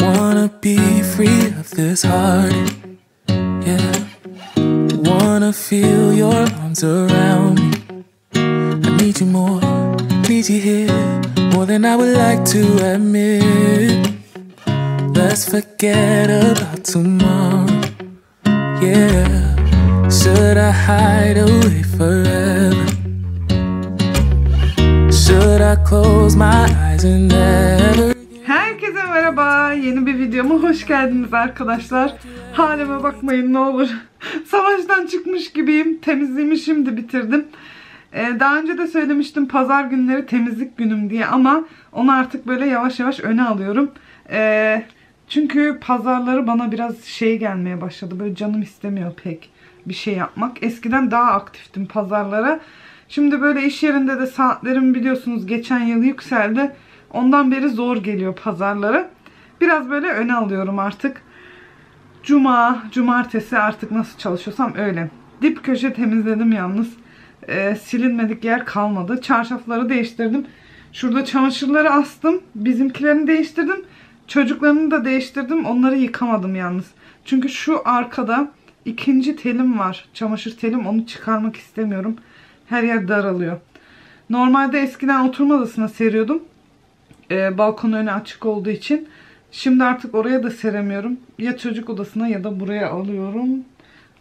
Wanna be free of this heart, yeah. Wanna feel your arms around me. I need you more, need you here, more than I would like to admit. Let's forget about tomorrow, yeah. Should I hide away forever? Should I close my eyes and never? Herkese merhaba, yeni bir videoma hoş geldiniz arkadaşlar. Halime bakmayın ne olur. Savaştan çıkmış gibiyim. Temizliğimi şimdi bitirdim. Daha önce de söylemiştim pazar günleri temizlik günüm diye, ama onu artık böyle yavaş yavaş öne alıyorum. Çünkü pazarları bana biraz şey gelmeye başladı. Böyle canım istemiyor pek bir şey yapmak. Eskiden daha aktiftim pazarlara. Şimdi böyle iş yerinde de saatlerim biliyorsunuz geçen yıl yükseldi. Ondan beri zor geliyor pazarları. Biraz böyle öne alıyorum artık. Cuma, cumartesi artık nasıl çalışıyorsam öyle. Dip köşe temizledim yalnız. Silinmedik yer kalmadı. Çarşafları değiştirdim. Şurada çamaşırları astım. Bizimkilerini değiştirdim. Çocuklarını da değiştirdim. Onları yıkamadım yalnız. Çünkü şu arkada ikinci telim var. Çamaşır telim. Onu çıkarmak istemiyorum. Her yer daralıyor. Normalde eskiden oturma odasına seriyordum. Balkon önü açık olduğu için. Şimdi artık oraya da seremiyorum. Ya çocuk odasına ya da buraya alıyorum.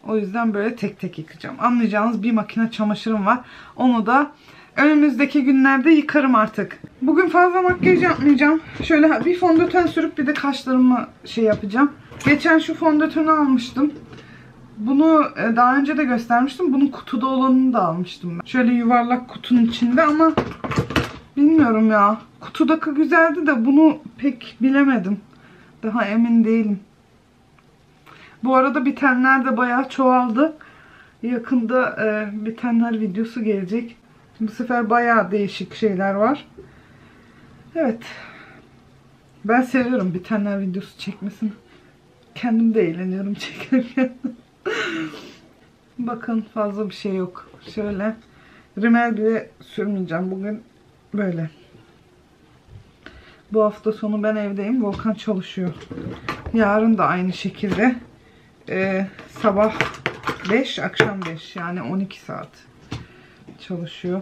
O yüzden böyle tek tek yıkacağım. Anlayacağınız bir makine çamaşırım var. Onu da önümüzdeki günlerde yıkarım artık. Bugün fazla makyaj yapmayacağım. Şöyle bir fondöten sürüp bir de kaşlarımı şey yapacağım. Geçen şu fondöteni almıştım. Bunu daha önce de göstermiştim. Bunun kutuda olanını da almıştım ben. Şöyle yuvarlak kutunun içinde ama bilmiyorum ya. Kutudaki güzeldi de bunu pek bilemedim. Daha emin değilim. Bu arada bitenler de bayağı çoğaldı. Yakında bitenler videosu gelecek. Bu sefer bayağı değişik şeyler var. Evet. Ben seviyorum bitenler videosu çekmesini. Kendim de eğleniyorum çekerken. Bakın fazla bir şey yok. Şöyle rimel bile sürmeyeceğim. Bugün böyle. Bu hafta sonu ben evdeyim. Volkan çalışıyor. Yarın da aynı şekilde. Sabah 5, akşam 5. Yani 12 saat çalışıyor.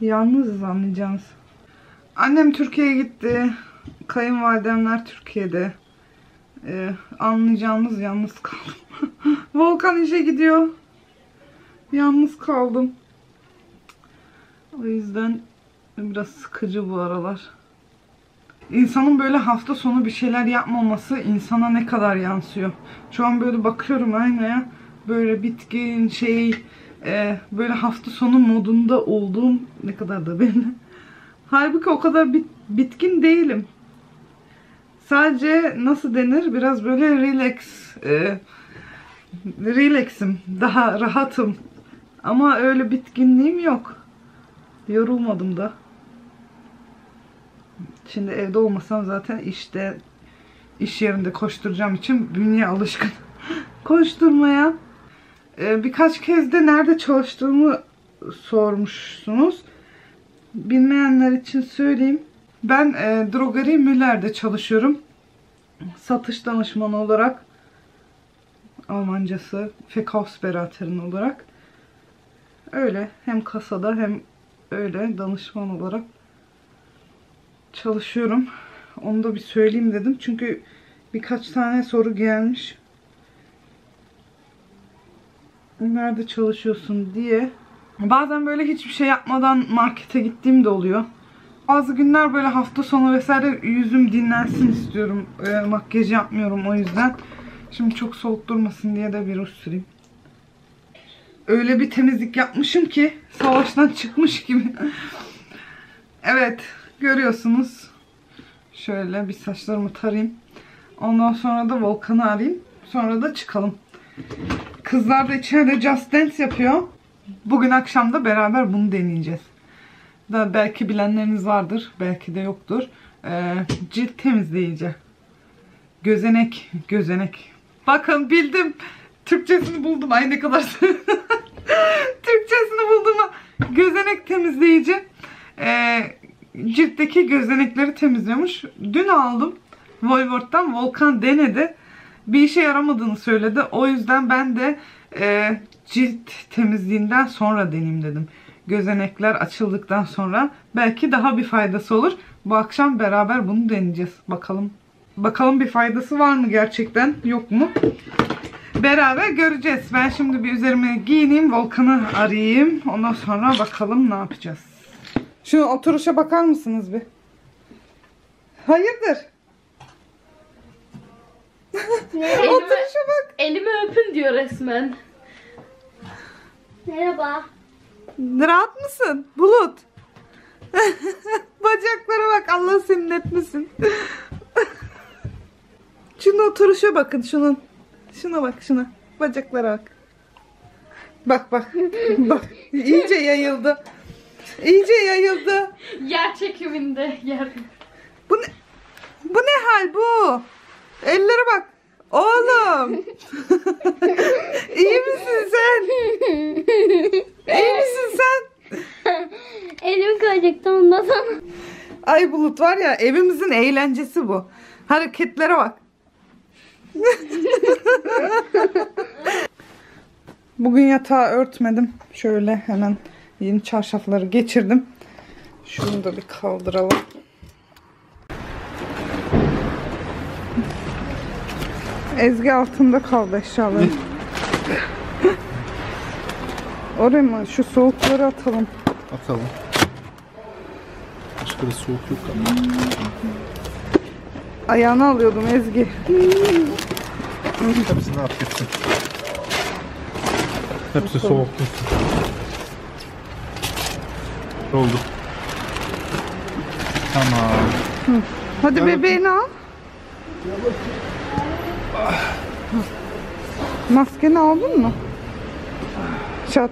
Yalnızız anlayacağınız. Annem Türkiye'ye gitti. Kayınvalidemler Türkiye'de. Anlayacağınız yalnız kaldım. Volkan işe gidiyor. Yalnız kaldım. O yüzden biraz sıkıcı bu aralar. İnsanın böyle hafta sonu bir şeyler yapmaması insana ne kadar yansıyor. Şu an böyle bakıyorum aynaya. Böyle bitkin şey, böyle hafta sonu modunda olduğum ne kadar da belli. Halbuki o kadar bitkin değilim. Sadece nasıl denir? Biraz böyle relax'im. Daha rahatım. Ama öyle bitkinliğim yok. Yorulmadım da. Şimdi evde olmasam zaten işte iş yerinde koşturacağım için bünye alışkın koşturmaya. Birkaç kez de nerede çalıştığımı sormuşsunuz. Bilmeyenler için söyleyeyim. Ben Drogerie Müller'de çalışıyorum. Satış danışmanı olarak. Almancası Verkaufsberaterin olarak. Öyle hem kasada hem öyle danışman olarak çalışıyorum. Onu da bir söyleyeyim dedim. Çünkü birkaç tane soru gelmiş. Nerede çalışıyorsun diye. Bazen böyle hiçbir şey yapmadan markete gittiğim de oluyor. Bazı günler böyle hafta sonu vesaire yüzüm dinlensin istiyorum. Makyaj yapmıyorum o yüzden. Şimdi çok soğuk durmasın diye de bir ruj süreyim. Öyle bir temizlik yapmışım ki savaştan çıkmış gibi. Evet, görüyorsunuz. Şöyle bir saçlarımı tarayayım. Ondan sonra da Volkan'ı arayayım. Sonra da çıkalım. Kızlar da içeride Just Dance yapıyor. Bugün akşam da beraber bunu deneyeceğiz. Da belki bilenleriniz vardır, belki de yoktur. Cilt temizleyici. Gözenek. Bakın bildim. Türkçesini buldum. Ay ne kadar Türkçesini buldum. Gözenek temizleyici. ciltteki gözenekleri temizliyormuş. Dün aldım Voyvort'tan. Volkan denedi. Bir işe yaramadığını söyledi. O yüzden ben de cilt temizliğinden sonra deneyim dedim. Gözenekler açıldıktan sonra belki daha bir faydası olur. Bu akşam beraber bunu deneyeceğiz. Bakalım bir faydası var mı gerçekten, yok mu? Beraber göreceğiz. Ben şimdi bir üzerime giyineyim, Volkan'ı arayayım. Ondan sonra bakalım ne yapacağız. Şu oturuşa bakar mısınız bir? Hayırdır? Oturuşa bak. Elimi öpün diyor resmen. Merhaba. Rahat mısın Bulut? Bacaklara bak, Allah senin etmesin. Şunun oturuşa bakın, şunun. Şuna bak, şuna. Bacaklara bak. Bak bak. Bak. İyice yayıldı. İyice yayıldı. Yer çekiminde yer. Bu ne? Bu ne hal bu? Ellere bak. Oğlum. İyi misin sen? İyi misin sen? Elimi koyacaktım ondan sonra. Ay Bulut var ya, evimizin eğlencesi bu. Hareketlere bak. Bugün yatağı örtmedim. Şöyle hemen yeni çarşafları geçirdim. Şunu da bir kaldıralım. Ezgi altında kaldı eşyaları. Oraya mı? Şu soğukları atalım. Atalım. Başka da soğuk yok ama. Ayağını alıyordum Ezgi. Hepsini at gitsin. Hepsi soğuk gitsin. Oldu. Tamam. Hı. Hadi ya bebeğini al. Maskeni aldın mı? Çat.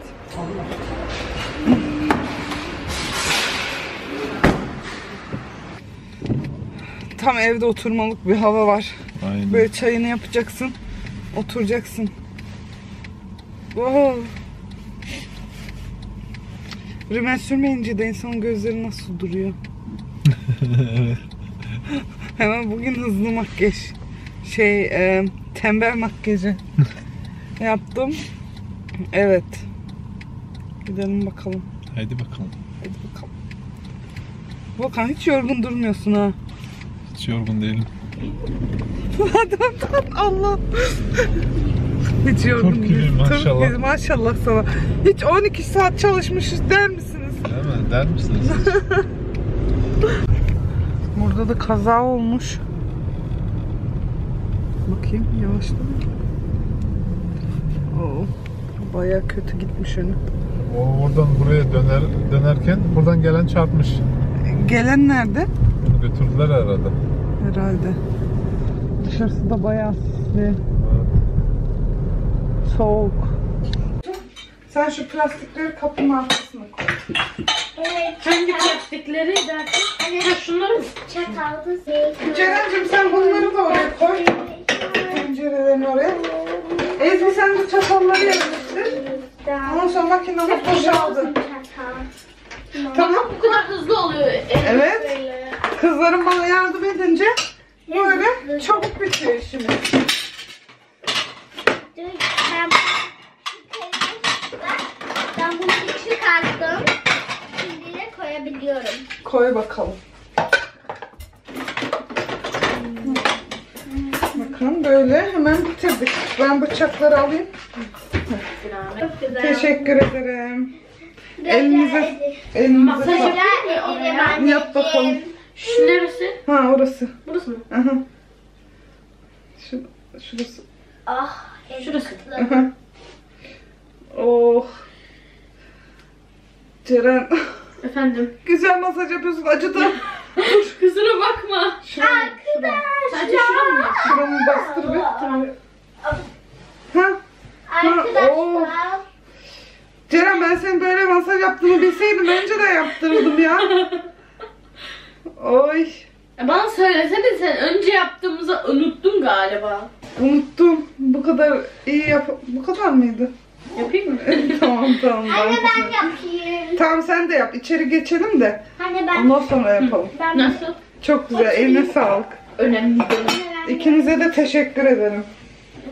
Tam evde oturmalık bir hava var. Aynen. Böyle çayını yapacaksın, oturacaksın. Oh. Rümen sürmeyince de insanın gözleri nasıl duruyor? Hemen bugün hızlı makyaj, tembel makyajı yaptım. Evet. Gidelim bakalım. Haydi bakalım. Haydi bakalım. Volkan hiç yorgun durmuyorsun ha. Hiç yorgun değilim. Allah. Hiç yorgun değilim. Maşallah. Maşallah sana. Hiç 12 saat çalışmışız der misiniz? Değil mi? Der misiniz? Burada da kaza olmuş. Bakayım yavaşladı mı? Oo. Bayağı kötü gitmiş önü. O oradan buraya dönerken buradan gelen çarpmış. Gelen nerede? Onu götürdüler herhalde. Herhalde. Dışarısı da bayağı sisli. Evet. Soğuk. Sen şu plastikleri kapının arkasına koy. Evet. Hangi plastikleri dersin? Evet. Şunları çataldı. Ceren'cim sen bunları da oraya koy. Pencerelerini oraya. Ezgi sen bu çatalları yapmıştın. Ondan sonra makinamı boşaldın. Tamam. Bu kadar hızlı oluyor. Evet. Böyle. Kızlarım bana yardım edince böyle çabuk bitiyor işimiz. Ben bunu çıkarttım. Şimdi de koyabiliyorum. Koy bakalım. Bakın böyle hemen bitirdik. Ben bıçakları alayım. Teşekkür ederim. Elinize masaj yapayım. Yap bakalım. Şu neresi? Ha orası. Burası mı? Aha. Şurası. Ah. Şurası. Aha. Oh. Ceren. Efendim? Güzel masaj yapıyorsun. Acıdı. Kızına bakma. Şuramı. Sadece şuramı mı? Şuramı bastır bir. Tamam. Ha? Arkadaşlar. Oh. Ceren ben senin böyle masaj yaptığını bilseydim önce de yaptırırdım ya. Oy. Bana söylesene, sen önce yaptığımızı unuttun galiba. Unuttum. Bu kadar iyi bu kadar mıydı? Yapayım mı? Tamam. Anne ben yapayım. Tamam sen de yap. İçeri geçelim de. Anne ben. Ondan sonra yapalım. Ben nasıl? Çok güzel. Eline sağlık. Önemli değil. İkinize de teşekkür ederim.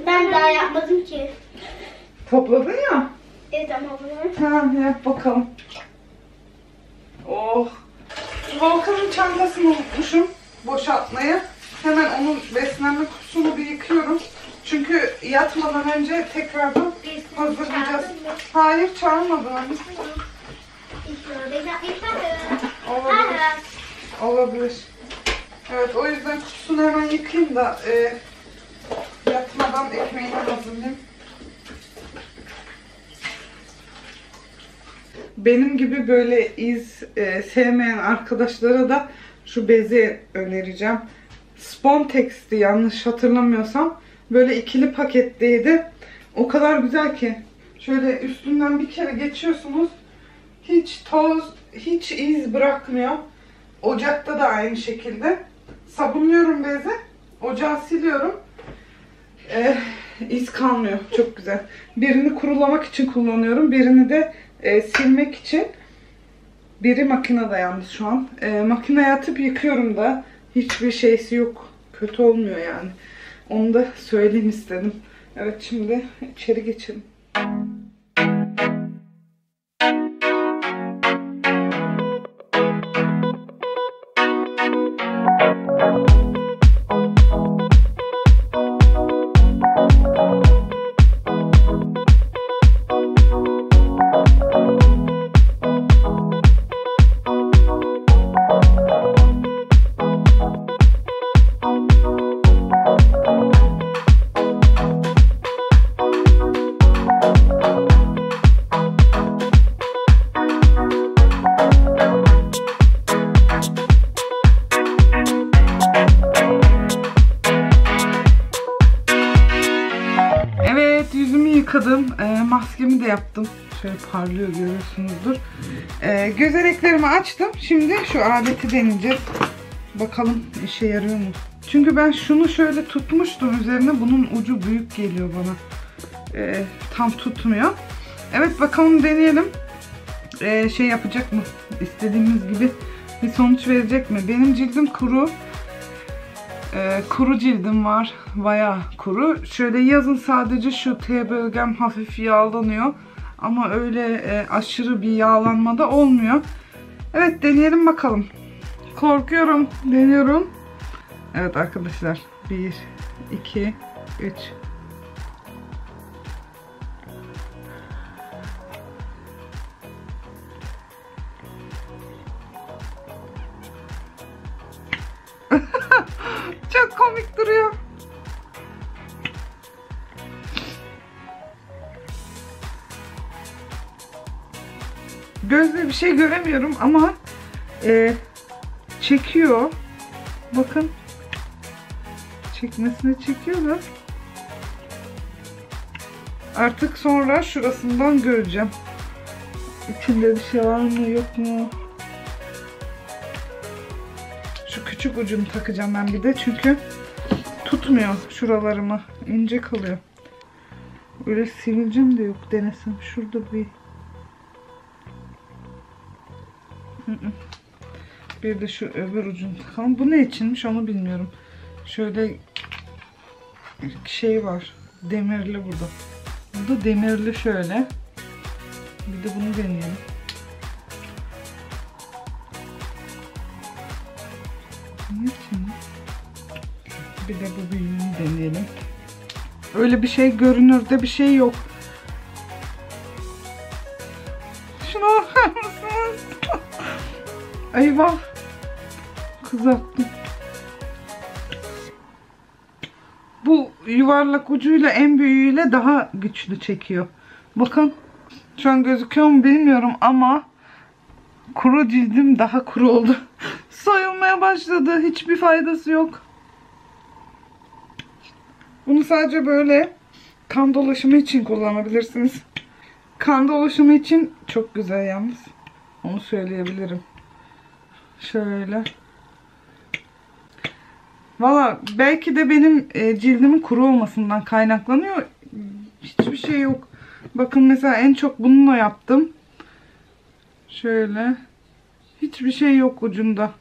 Ben daha yapmadım ki. Topladın ya. Evet ama bunu. Ha yap bakalım. Oh. Volkan'ın çantasını unutmuşum boşaltmayı. Hemen onun beslenme kutusunu bir yıkıyorum. Çünkü yatmadan önce tekrardan hazırlayacağız. Hayır çağırmadım. Olabilir. Olabilir. Evet o yüzden kutusunu hemen yıkayayım da yatmadan ekmeğini hazırlayayım. Benim gibi böyle iz sevmeyen arkadaşlara da şu bezi önereceğim. Spontex'ti yanlış hatırlamıyorsam. Böyle ikili paketteydi. O kadar güzel ki. Şöyle üstünden bir kere geçiyorsunuz. Hiç toz, hiç iz bırakmıyor. Ocakta da aynı şekilde. Sabunluyorum bezi. Ocağı siliyorum. İz kalmıyor. Çok güzel. Birini kurulamak için kullanıyorum. Birini de silmek için. Biri makinede yalnız şu an. Makineye atıp yıkıyorum da. Hiçbir şeysi yok. Kötü olmuyor yani. Onu da söyleyeyim istedim. Evet şimdi içeri geçelim. Maskemi de yaptım. Şöyle parlıyor görüyorsunuzdur. Gözeneklerimi açtım. Şimdi şu aleti deneyeceğiz. Bakalım işe yarıyor mu? Çünkü ben şunu şöyle tutmuştum üzerine. Bunun ucu büyük geliyor bana. Tam tutmuyor. Evet bakalım deneyelim. Şey yapacak mı? İstediğimiz gibi bir sonuç verecek mi? Benim cildim kuru. Kuru cildim var. Bayağı kuru. Şöyle yazın sadece şu T bölgem hafif yağlanıyor. Ama öyle aşırı bir yağlanma da olmuyor. Evet deneyelim bakalım. Korkuyorum. Deniyorum. Evet arkadaşlar. 1, 2, 3. Çok komik duruyor. Gözle bir şey göremiyorum ama çekiyor. Bakın. Çekmesine çekiyorlar. Artık sonra şurasından göreceğim. İçinde bir şey var mı yok mu? Küçük ucunu takacağım ben bir de çünkü tutmuyor şuralarımı, ince kalıyor. Öyle sivilcem de yok denesin. Şurada bir de şu öbür ucunu takalım. Bu ne içinmiş onu bilmiyorum. Şöyle şey var, demirli burada. Bu da demirli şöyle. Bir de bunu deneyelim. Bir de bu büyüğünü deneyelim. Öyle bir şey görünür de bir şey yok. Şuna bakar mısınız? Eyvah. Kızarttım. Bu yuvarlak ucuyla en büyüğüyle daha güçlü çekiyor. Bakın. Şu an gözüküyor mu bilmiyorum ama kuru cildim daha kuru oldu. Soyulmaya başladı. Hiçbir faydası yok. Bunu sadece böyle kan dolaşımı için kullanabilirsiniz. Kan dolaşımı için çok güzel yalnız. Onu söyleyebilirim. Şöyle. Valla belki de benim cildimin kuru olmasından kaynaklanıyor. Hiçbir şey yok. Bakın mesela en çok bununla yaptım. Şöyle. Hiçbir şey yok ucunda.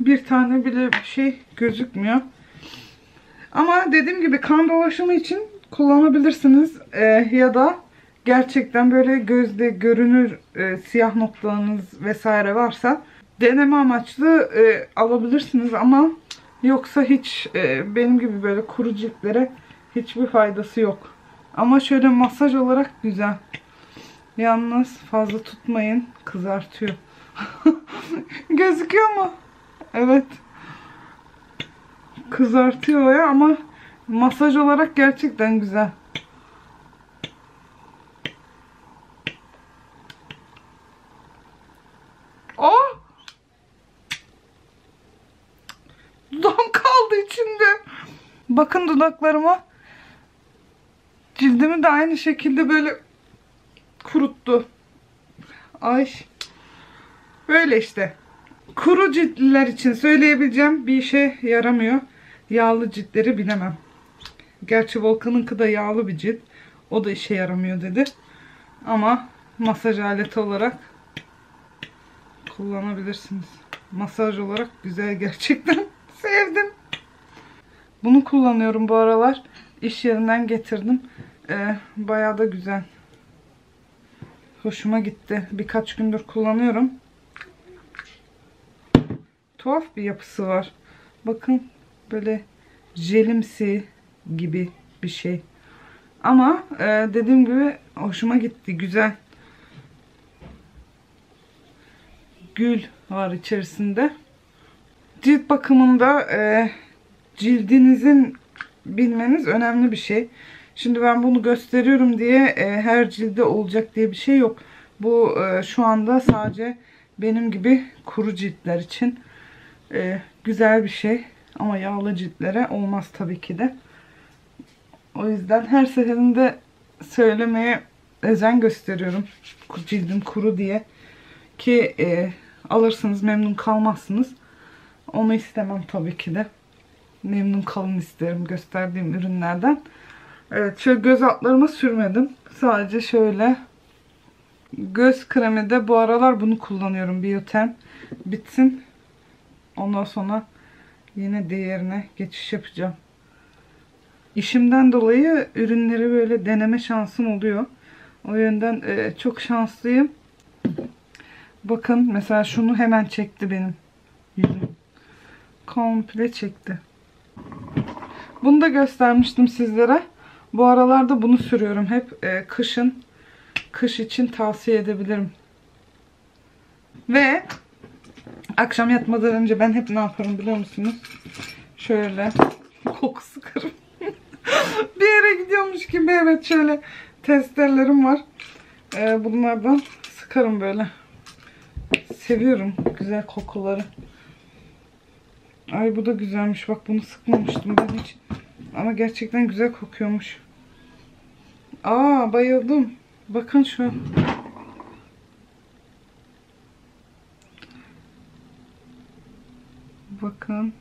Bir tane bile bir şey gözükmüyor. Ama dediğim gibi kan dolaşımı için kullanabilirsiniz. Ya da gerçekten böyle gözde görünür siyah noktalarınız vesaire varsa deneme amaçlı alabilirsiniz. Ama yoksa hiç benim gibi böyle kuru ciltlere hiçbir faydası yok. Ama şöyle masaj olarak güzel. Yalnız fazla tutmayın, kızartıyor. Gözüküyor mu? Evet. Kızartıyor ya, ama masaj olarak gerçekten güzel. Oh! Dudağım kaldı içinde. Bakın dudaklarıma. Cildimi de aynı şekilde böyle kuruttu. Ay. Böyle işte. Kuru ciltliler için söyleyebileceğim bir işe yaramıyor. Yağlı ciltleri bilemem. Gerçi Volkan'ınki de yağlı bir cilt. O da işe yaramıyor dedi. Ama masaj aleti olarak kullanabilirsiniz. Masaj olarak güzel gerçekten. Sevdim. Bunu kullanıyorum bu aralar. İş yerinden getirdim. Bayağı da güzel. Hoşuma gitti. Birkaç gündür kullanıyorum. Tuhaf bir yapısı var. Bakın böyle jelimsi gibi bir şey. Ama dediğim gibi hoşuma gitti. Güzel. Gül var içerisinde. Cilt bakımında cildinizin bilmeniz önemli bir şey. Şimdi ben bunu gösteriyorum diye her cilde olacak diye bir şey yok. Bu şu anda sadece benim gibi kuru ciltler için güzel bir şey. Ama yağlı ciltlere olmaz tabii ki de. O yüzden her seferinde söylemeye özen gösteriyorum. Cildim kuru diye. Ki alırsınız memnun kalmazsınız. Onu istemem tabii ki de. Memnun kalın isterim gösterdiğim ürünlerden. Evet, şöyle göz altlarıma sürmedim. Sadece şöyle. Göz kremi de bu aralar bunu kullanıyorum. Biotherm bitsin. Ondan sonra yine diğerine geçiş yapacağım. İşimden dolayı ürünleri böyle deneme şansım oluyor. O yönden çok şanslıyım. Bakın mesela şunu hemen çekti benim yüzüm. Komple çekti. Bunu da göstermiştim sizlere. Bu aralarda bunu sürüyorum hep. Kış için tavsiye edebilirim. Ve akşam yatmadan önce ben hep ne yaparım biliyor musunuz? Şöyle koku sıkarım. Bir yere gidiyormuş gibi, evet, şöyle testerlerim var. Bunlardan sıkarım böyle. Seviyorum güzel kokuları. Ay, bu da güzelmiş. Bak, bunu sıkmamıştım ben hiç. Ama gerçekten güzel kokuyormuş. Aa, bayıldım. Bakın şu. Bakın.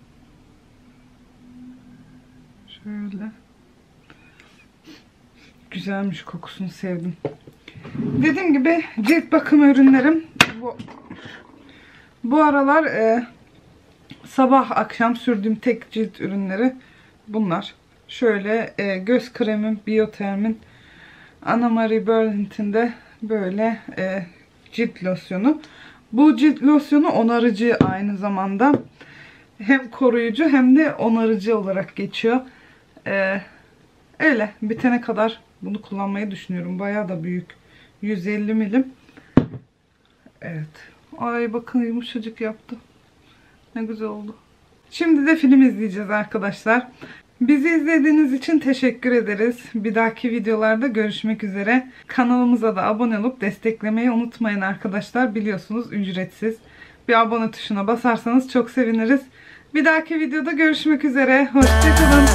Şöyle. Güzelmiş, kokusunu sevdim. Dediğim gibi cilt bakım ürünlerim bu aralar sabah akşam sürdüğüm tek cilt ürünleri bunlar. Şöyle göz kremim Biotherm'in, Anna Marie Burlington'in de böyle cilt losyonu. Bu cilt losyonu onarıcı aynı zamanda. Hem koruyucu hem de onarıcı olarak geçiyor. Öyle bitene kadar bunu kullanmayı düşünüyorum. Bayağı da büyük. 150 milim. Evet. Ay, bakın yumuşacık yaptı. Ne güzel oldu. Şimdi de film izleyeceğiz arkadaşlar. Bizi izlediğiniz için teşekkür ederiz. Bir dahaki videolarda görüşmek üzere. Kanalımıza da abone olup desteklemeyi unutmayın arkadaşlar. Biliyorsunuz ücretsiz. Bir abone tuşuna basarsanız çok seviniriz. Bir dahaki videoda görüşmek üzere. Hoşçakalın.